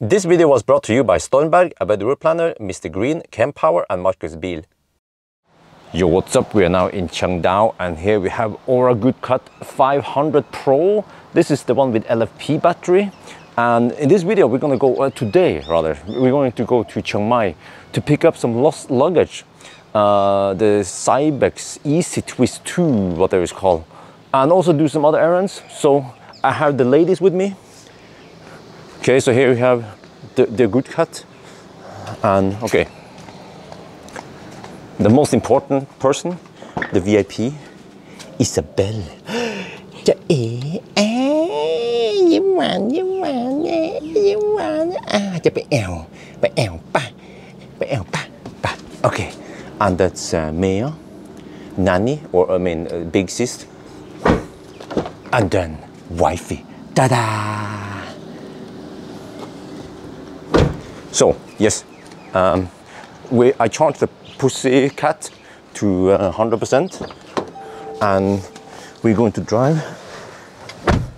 This video was brought to you by Stormberg, Abed Ruhr Planner, Mr. Green, Ken Power and Marcus Biel. Yo, what's up? We are now in Chiang Dao and here we have Ora Good Cat 500 Pro. This is the one with LFP battery. And in this video, we're going to go, we're going to go to Chiang Mai to pick up some lost luggage. The Cybex EC Twist 2, whatever it's called. And also do some other errands. So I have the ladies with me. Okay, so here we have the Good Cat, and okay, the most important person, the VIP, Isabel. Okay, and that's Mia, nanny, or I mean big sis, and then wifey. Ta-da! So, yes, I charged the pussy cat to 100% and we're going to drive.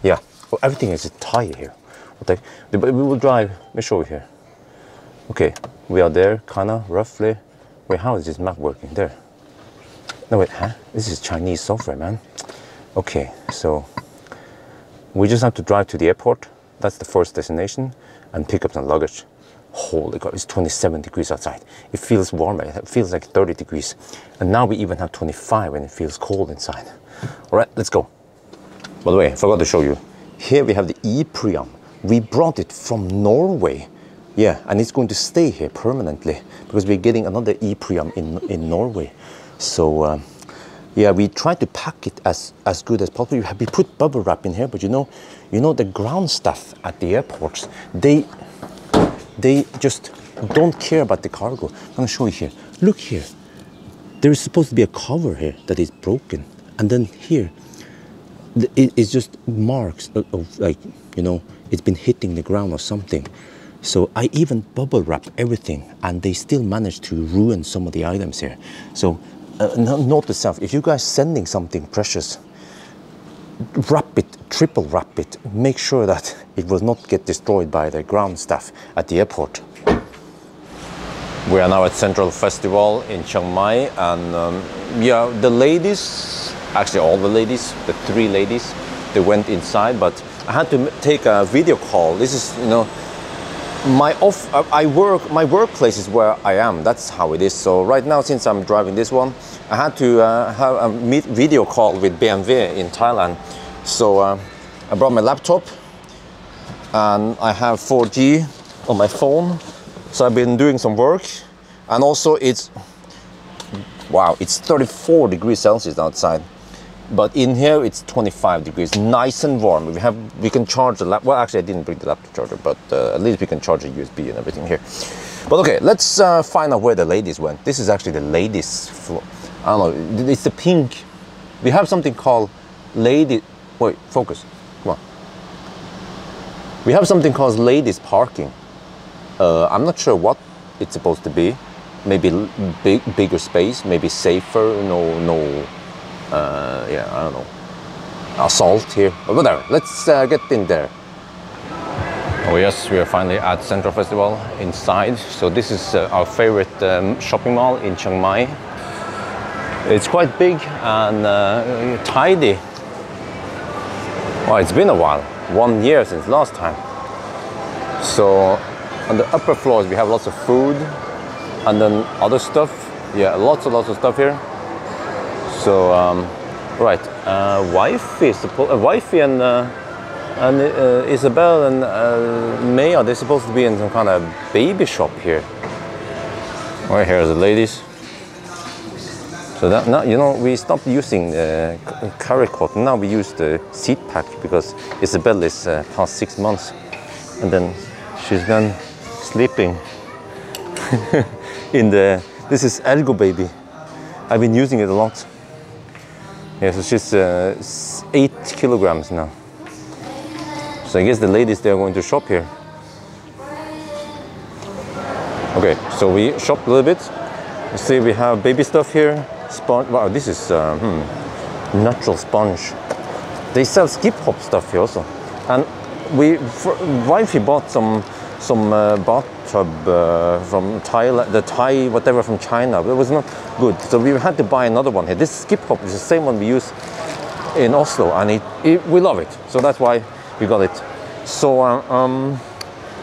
Yeah, well, everything is a tire here. Okay, but we will drive. Let me show you here. Okay, we are there, kinda, roughly. Wait, how is this map working? There. No, wait, huh? This is Chinese software, man. Okay, so we just have to drive to the airport. That's the first destination and pick up some luggage. Holy God, it's 27 degrees outside. It feels warmer, it feels like 30 degrees. And now we even have 25 and it feels cold inside. All right, let's go. By the way, I forgot to show you. Here we have the e-prium. We brought it from Norway. Yeah, and it's going to stay here permanently because we're getting another e-prium in Norway. So yeah, we tried to pack it as good as possible. We put bubble wrap in here, but you know the ground staff at the airports, they just don't care about the cargo. I'm gonna show you here. Look here. There is supposed to be a cover here that is broken. And then here, it's just marks of like, you know, it's been hitting the ground or something. So I even bubble wrap everything and they still managed to ruin some of the items here. So note to self, if you guys sending something precious, wrap it, triple wrap it. Make sure that it will not get destroyed by the ground staff at the airport. We are now at Central Festival in Chiang Mai, and yeah, the ladies, actually all the ladies, the three ladies, they went inside, but I had to take a video call. This is, you know, my workplace is where I am. That's how it is. So right now, since I'm driving this one, I had to have a video call with BMW in Thailand. So I brought my laptop and I have 4G on my phone. So I've been doing some work, and also it's, wow, it's 34 degrees Celsius outside. But in here, it's 25 degrees, nice and warm. We can charge the laptop. Well, actually, I didn't bring the laptop charger, but at least we can charge the USB and everything here. But okay, let's find out where the ladies went. This is actually the ladies' floor. I don't know, it's the pink. We have something called lady, wait, focus, come on. We have something called ladies' parking. I'm not sure what it's supposed to be. Maybe bigger space, maybe safer, no. Yeah, I don't know, assault here, but whatever. Let's get in there. Oh yes, we are finally at Central Festival inside. So this is our favorite shopping mall in Chiang Mai. It's quite big and tidy. Well, it's been a while, 1 year since last time. So on the upper floors we have lots of food and then other stuff. Yeah, lots and lots of stuff here. So, right, wifey and Isabel and Maya, they're supposed to be in some kind of baby shop here. Right, here are the ladies. So that, now, you know, we stopped using carry cot. Now we use the seat pack because Isabel is past 6 months and then she's done sleeping in the, this is Ergobaby. I've been using it a lot. Yeah, so she's 8 kilograms now. So I guess the ladies, they are going to shop here. Okay, so we shopped a little bit. You see, we have baby stuff here. Sponge, wow, this is natural sponge. They sell skip hop stuff here also. And wifey bought some some bathtub from Thailand, the Thai whatever from China, but it was not good. So we had to buy another one here. This skip hop is the same one we use in Oslo, and we love it. So that's why we got it. So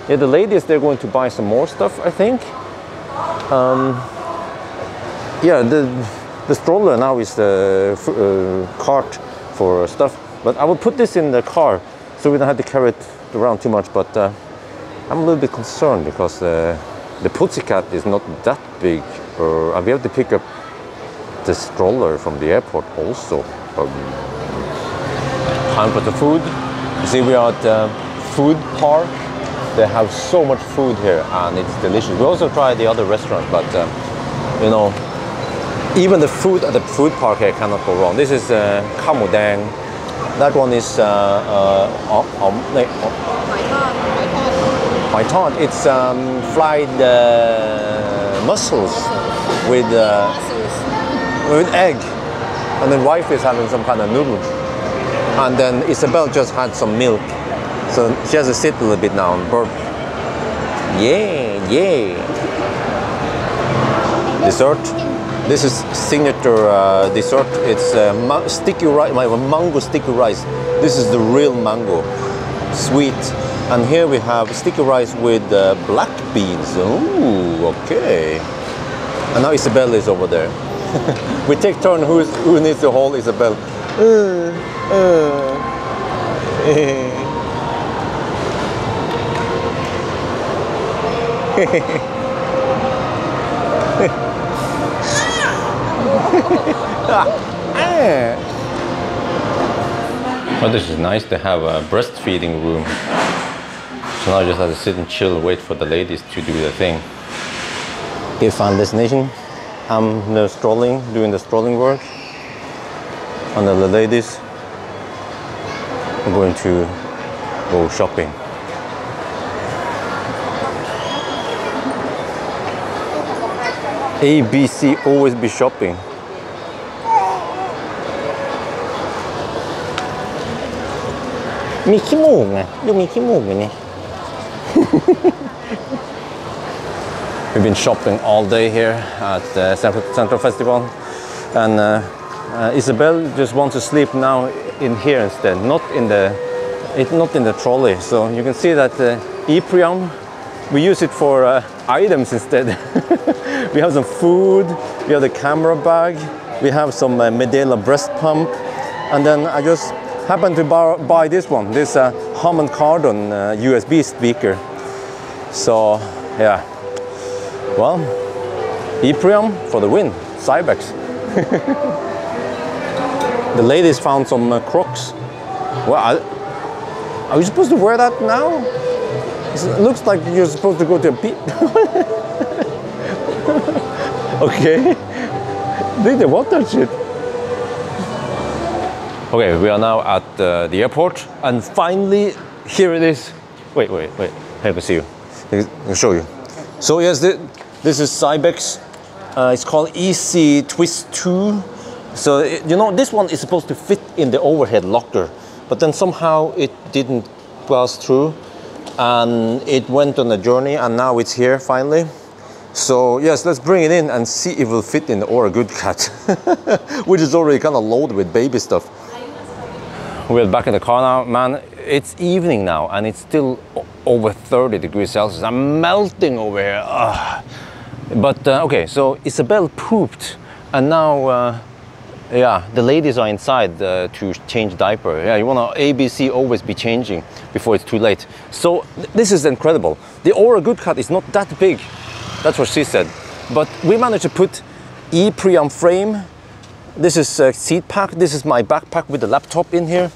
yeah, the ladies, they're going to buy some more stuff, I think. Yeah, the stroller now is the cart for stuff, but I will put this in the car so we don't have to carry it around too much. But I'm a little bit concerned because the pussycat is not that big, and we have to pick up the stroller from the airport also. Time for the food. You see, we are at food park. They have so much food here and it's delicious. We also tried the other restaurant, but you know, even the food at the food park here cannot go wrong. This is kamudang. That one is my god, it's fried mussels with egg. And then wife is having some kind of noodles. And then Isabel just had some milk. So she has to sit a little bit now and burp. Yeah, yeah. Dessert. This is signature dessert. It's sticky rice, mango sticky rice. This is the real mango, sweet. And here we have sticky rice with black beans. Ooh, okay. And now Isabel is over there. We take turn who needs to hold Isabel. Well, this is nice. They have a breastfeeding room. So now I just have to sit and chill and wait for the ladies to do their thing. Dear fan destination, I'm now strolling, doing the strolling work. And then the ladies are going to go shopping. ABC, always be shopping. Mickey Moog, do Mickey Moog. We've been shopping all day here at the Central Festival, and Isabel just wants to sleep now in here instead, not in the trolley. So you can see that e-prium, we use it for items instead. We have some food, we have the camera bag, we have some Medela breast pump, and then I just happened to buy this one, this Harman Kardon USB speaker. So yeah. Well, e-prium for the win, Cybex. The ladies found some Crocs. Well, are you supposed to wear that now? It looks like you're supposed to go to a beach. Okay. Did they want that shit? Okay, we are now at the airport, and finally, here it is. Wait, wait, wait. Let me see you. I'll show you. So yes, this is Cybex. It's called EC Twist 2. So, you know, this one is supposed to fit in the overhead locker, but then somehow it didn't pass through and it went on a journey, and now it's here finally. So yes, let's bring it in and see if it will fit in the Ora Good Cat, which is already kind of loaded with baby stuff. We're back in the car now, man. It's evening now and it's still over 30 degrees Celsius. I'm melting over here. Ugh. But okay, so Isabel pooped, and now yeah, the ladies are inside to change diaper. Yeah, you want to ABC always be changing before it's too late. So this is incredible. The Ora Good Cat is not that big. That's what she said. But we managed to put e-prium frame. This is a seat pack. This is my backpack with the laptop in here.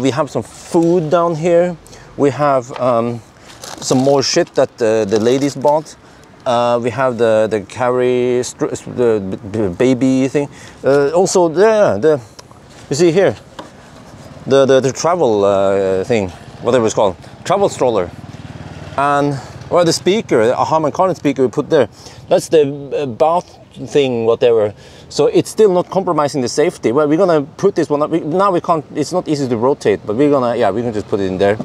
We have some food down here. We have some more shit that the ladies bought. We have the carry, the baby thing. Also, yeah, you see here, the travel thing, whatever it's called, travel stroller. And, well, the speaker, a Harman Kardon speaker we put there. That's the bath thing, whatever. So it's still not compromising the safety. Well, we're gonna put this one up. Now we can't, it's not easy to rotate, but we're gonna, yeah, we can just put it in there.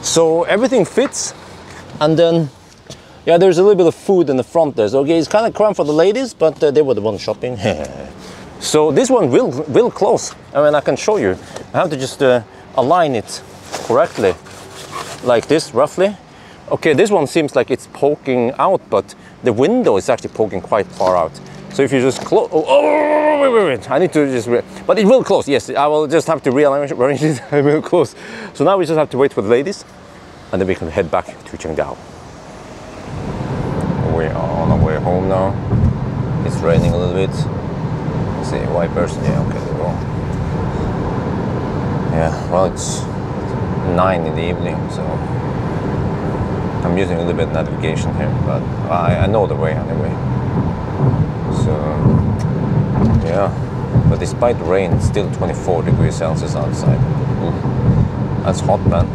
So everything fits. And then, yeah, there's a little bit of food in the front there. So okay, it's kind of cramped for the ladies, but they were the ones shopping. So this one will close. I mean, I can show you. I have to just align it correctly, like this, roughly. Okay, this one seems like it's poking out, but the window is actually poking quite far out. So if you just close, oh, wait, I need to just, but it will close, yes. I will just have to rearrange it, it will close. So now we just have to wait for the ladies, and then we can head back to Chiang Dao. We are on our way home now. It's raining a little bit. Let's see, wipers, yeah, okay, there we go. Yeah, well, it's 9 in the evening, so I'm using a little bit of navigation here, but I know the way anyway. So, yeah, but despite rain, it's still 24 degrees Celsius outside. Ooh, that's hot, man.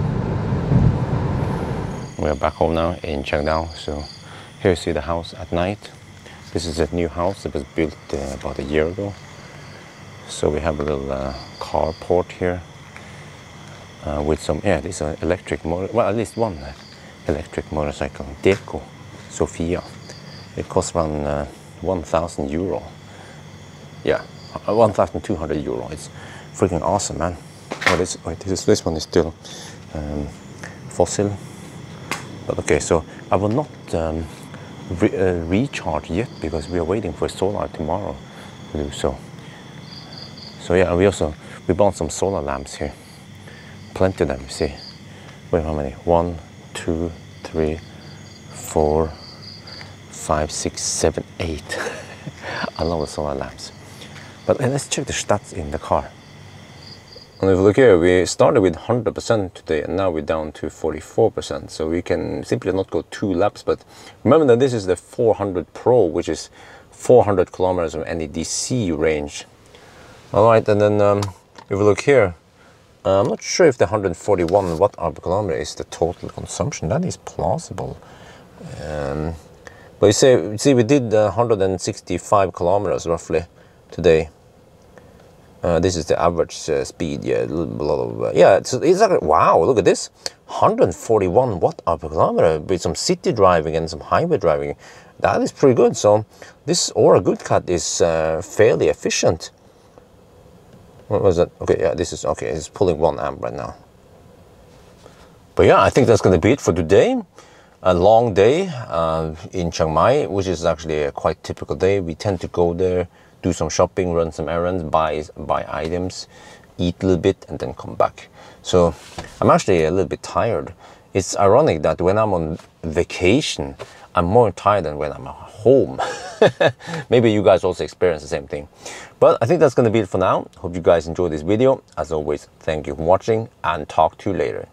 We are back home now in Chiang Dao. So here you see the house at night. This is a new house that was built about a year ago. So we have a little carport here with some, yeah, this is an electric motor, well, at least one electric motorcycle, Deco Sofia. It costs around 1,000 euro. Yeah, 1,200 euro. It's freaking awesome, man. Oh, this, wait, this one is still fossil. But okay, so I will not recharge yet because we are waiting for solar tomorrow to do so. So yeah, and we bought some solar lamps here. Plenty of them, you see. Wait, how many? 1, 2, 3, 4, 5, 6, 7, 8. I love the solar lamps. But let's check the stats in the car. And if you look here, we started with 100% today and now we're down to 44%. So we can simply not go 2 laps. But remember that this is the 400 Pro, which is 400 kilometers of NEDC range. All right, and then if you look here, I'm not sure if the 141 Wh/km is the total consumption. That is plausible. But you see, we did 165 kilometers roughly today. This is the average speed. Yeah, a lot of yeah. It's like, wow, look at this, 141 Wh/km with some city driving and some highway driving. That is pretty good. So this Ora Good Cat is fairly efficient. What was that? Okay, yeah, this is okay. It's pulling 1 amp right now. But yeah, I think that's going to be it for today. A long day in Chiang Mai, which is actually a quite typical day. We tend to go there, do some shopping, run some errands, buy items, eat a little bit, and then come back. So I'm actually a little bit tired. It's ironic that when I'm on vacation, I'm more tired than when I'm at home. Maybe you guys also experience the same thing. But I think that's going to be it for now. Hope you guys enjoyed this video. As always, thank you for watching and talk to you later.